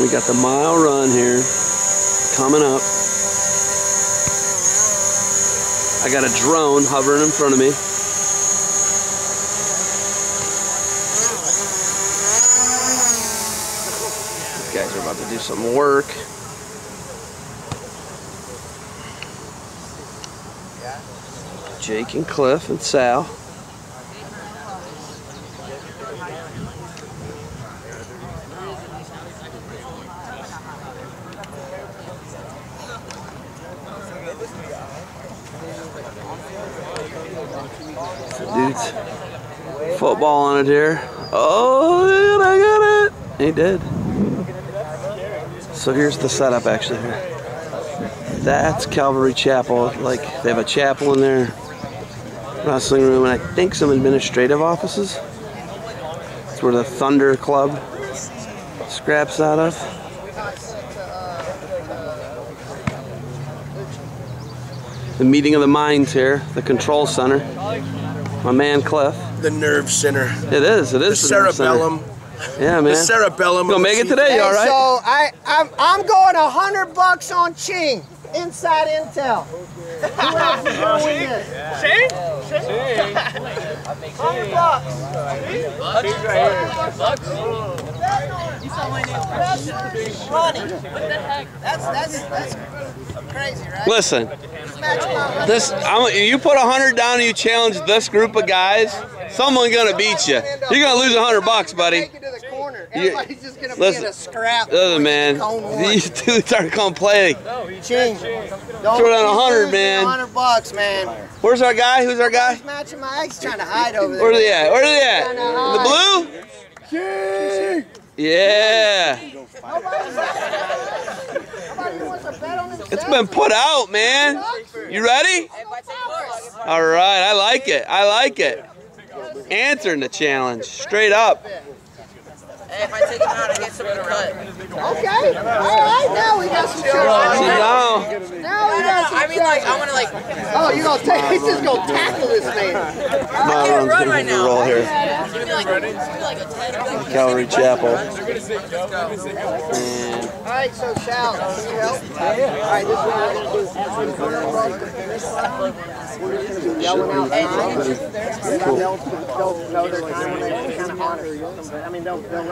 We got the mile run here coming up. I got a drone hovering in front of me. These guys are about to do some work. Jake and Cliff and Sal. Dude's football on it here. Oh, man, I got it. He did. So here's the setup actually here. That's Calvary Chapel. Like, they have a chapel in there. Wrestling room, and I think some administrative offices. That's where the Thunder Club scraps out of. The meeting of the minds here, the control center. My man Cliff. The nerve center. It is the cerebellum. Yeah, man. The cerebellum. Gonna make it today, all right? So I'm going $100 on Ching. Inside Intel. Who else is going to win this? Shane? Shane? $100. $100 right here. You saw my name. That's money. What the heck? That's crazy, right? Listen. You put $100 down and you challenge this group of guys, someone's going to beat you. You're going to lose $100, buddy. Everybody's just going to be in a scrap. Listen, man, these dudes aren't going to play. Ching. Throw down $100, man. $100, man. Where's our guy? Who's our guy? He's matching my eggs, trying to hide over there. Where's he at? Where's he at? In the blue? Ching! Yeah. Nobody wants to bet on himself. It's been put out, man. You ready? All right. I like it. I like it. Answering the challenge. Straight up. Hey, if I take him out, I get something to cut. Okay. All right. Now we got some shirts. Now we got some shirts. I mean, like, I want to, like... Oh, you're going to take... He's just going to tackle this man. I can't run right now. Roll here. Calvary Chapel. All right, so, Sal, can you help? All right, this is what we're going to do. They'll run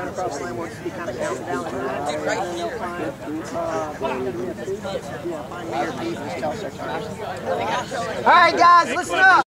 across the line once you kind of count down. All right, guys, listen up.